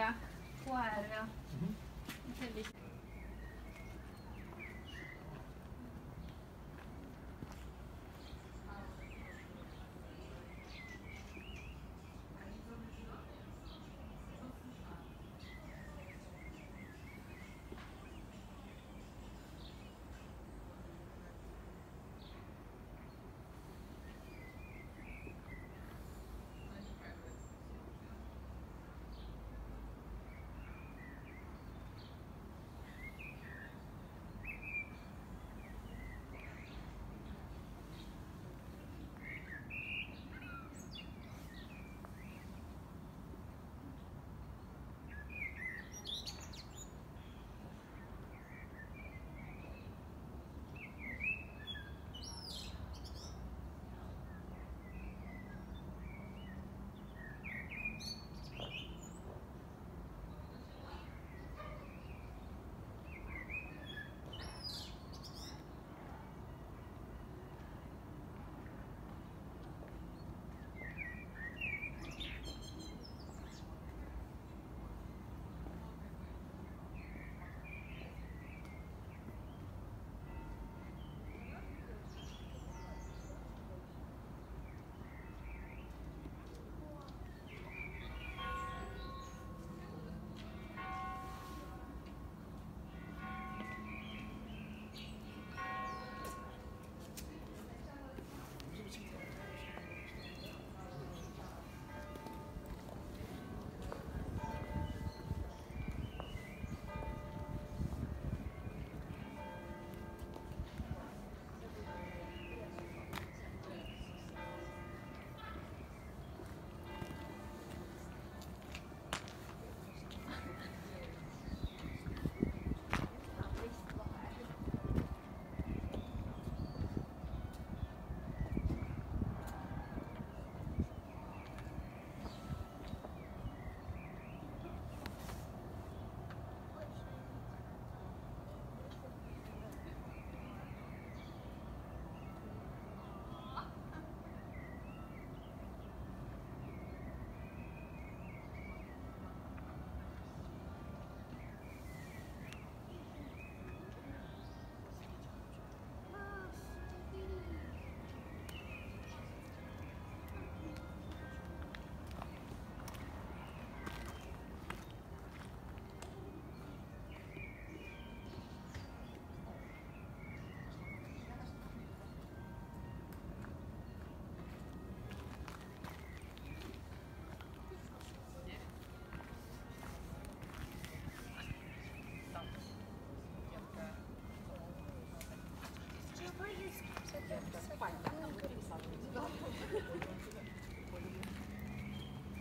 ja. HR, ja. Mhm. Natürlich.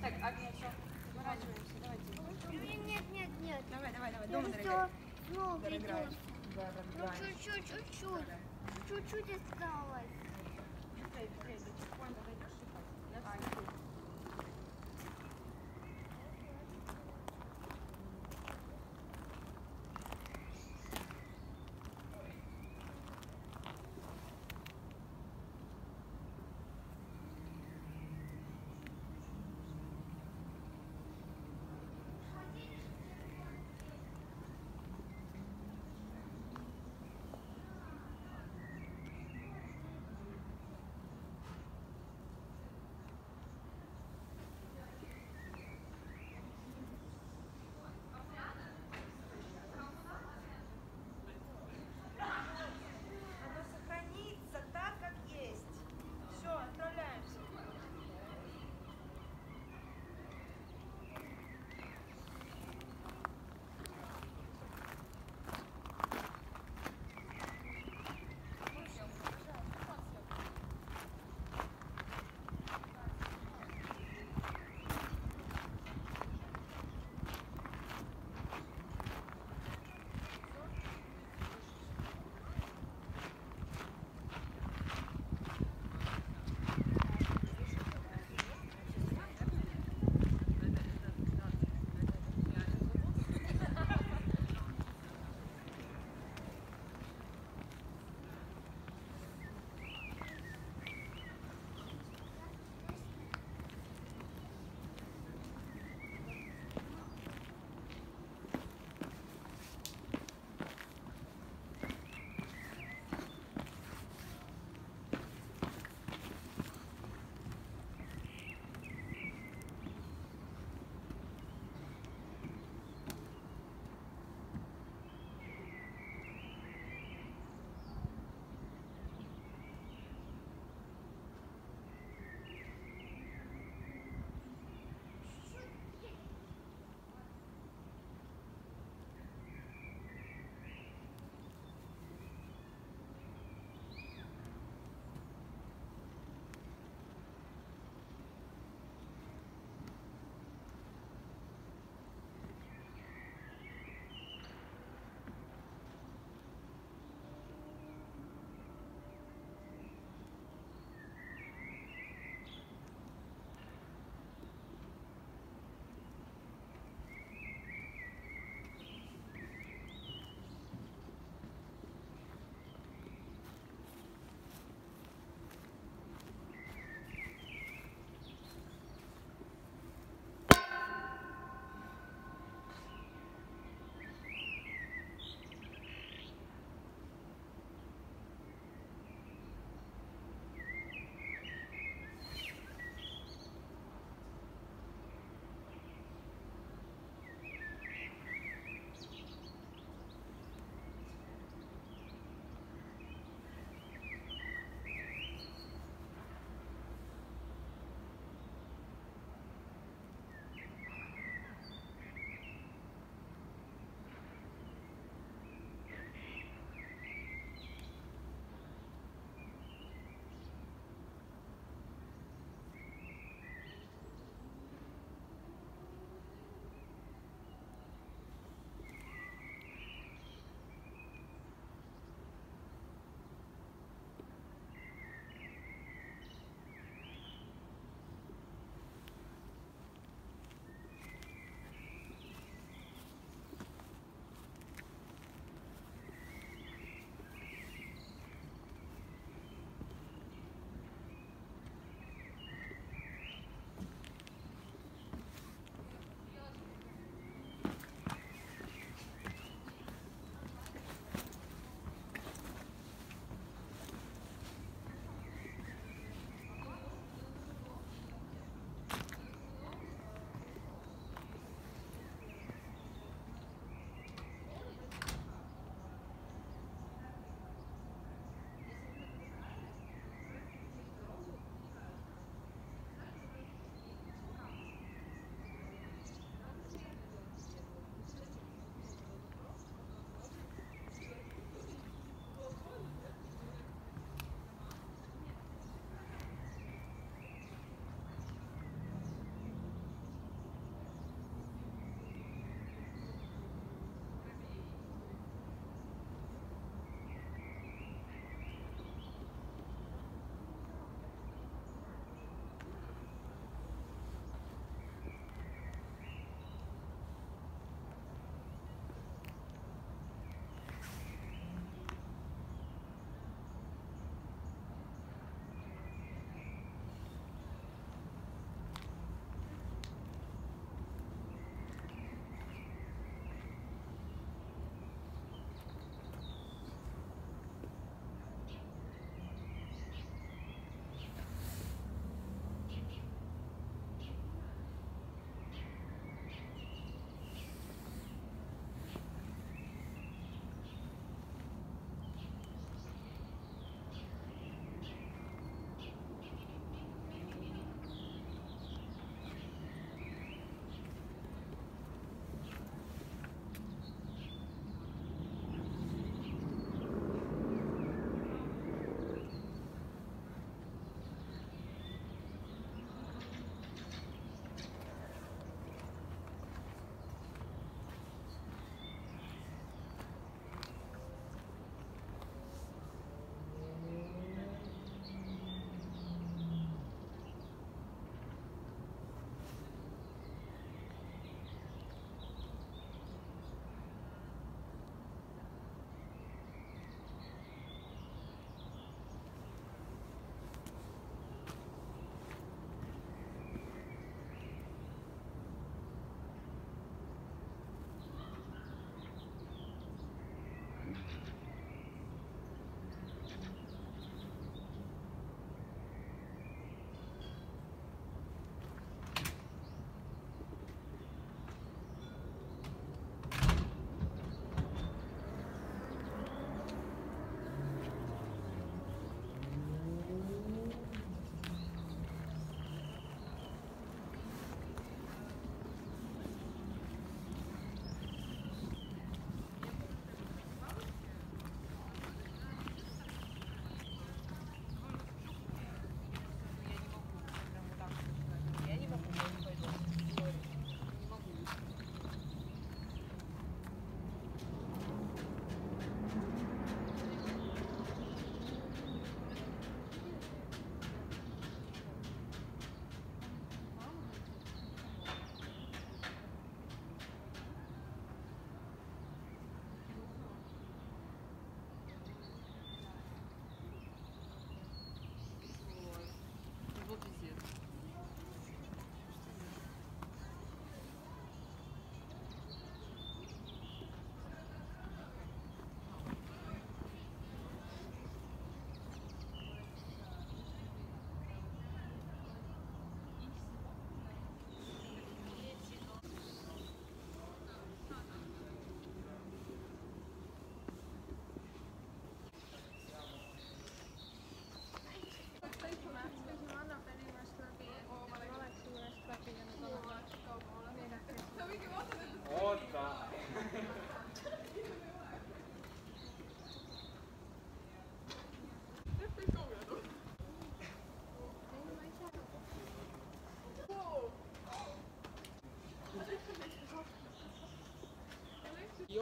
Так, Агния, что? Выворачиваемся, давайте. Нет. Давай. Дома, дорогая. Дорогая. Да. Чуть-чуть осталось. Быстрее, потихоньку зайдешь и пойдешь.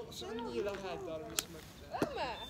Se on hiilenhäitä, missä mä